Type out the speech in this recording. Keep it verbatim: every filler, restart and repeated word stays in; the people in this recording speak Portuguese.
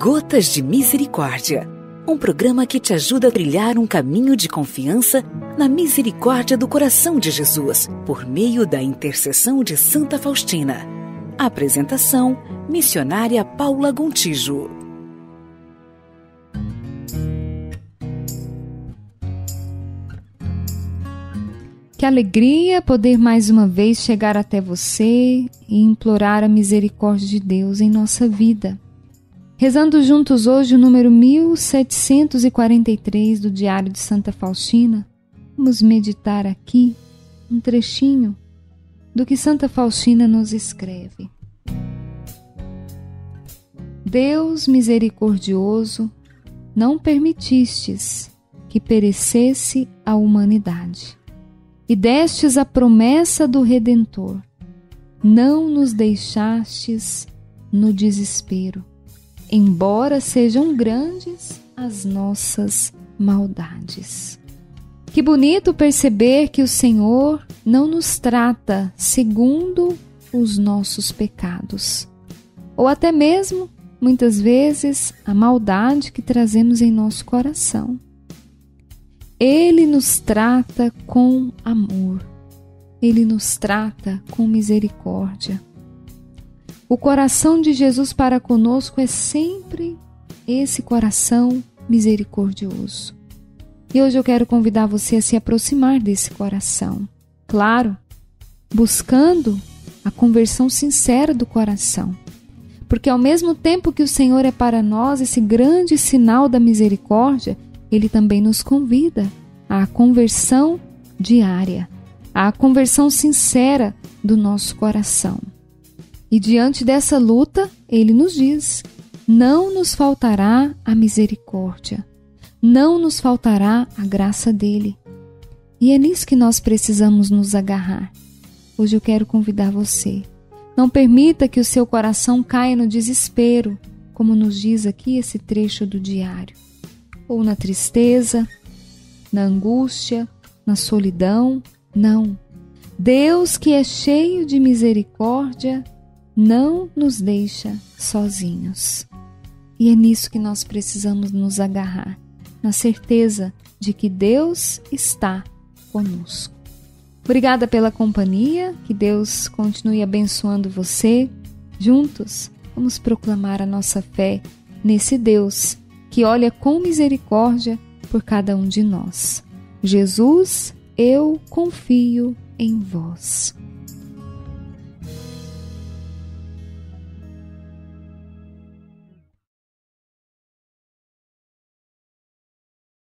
Gotas de Misericórdia, um programa que te ajuda a trilhar um caminho de confiança na misericórdia do coração de Jesus, por meio da intercessão de Santa Faustina. Apresentação, missionária Paula Gontijo. Que alegria poder mais uma vez chegar até você e implorar a misericórdia de Deus em nossa vida. Rezando juntos hoje o número mil setecentos e quarenta e três do Diário de Santa Faustina, vamos meditar aqui um trechinho do que Santa Faustina nos escreve. Deus misericordioso, não permitistes que perecesse a humanidade, e destes a promessa do Redentor. Não nos deixastes no desespero, embora sejam grandes as nossas maldades. Que bonito perceber que o Senhor não nos trata segundo os nossos pecados, ou até mesmo, muitas vezes, a maldade que trazemos em nosso coração. Ele nos trata com amor, Ele nos trata com misericórdia. O coração de Jesus para conosco é sempre esse coração misericordioso. E hoje eu quero convidar você a se aproximar desse coração. Claro, buscando a conversão sincera do coração. Porque ao mesmo tempo que o Senhor é para nós esse grande sinal da misericórdia, Ele também nos convida à conversão diária, à conversão sincera do nosso coração. E diante dessa luta, Ele nos diz, não nos faltará a misericórdia, não nos faltará a graça dEle. E é nisso que nós precisamos nos agarrar. Hoje eu quero convidar você, não permita que o seu coração caia no desespero, como nos diz aqui esse trecho do diário, ou na tristeza, na angústia, na solidão. Não. Deus, que é cheio de misericórdia, não nos deixa sozinhos. E é nisso que nós precisamos nos agarrar, na certeza de que Deus está conosco. Obrigada pela companhia, que Deus continue abençoando você. Juntos, vamos proclamar a nossa fé nesse Deus que olha com misericórdia por cada um de nós. Jesus, eu confio em vós.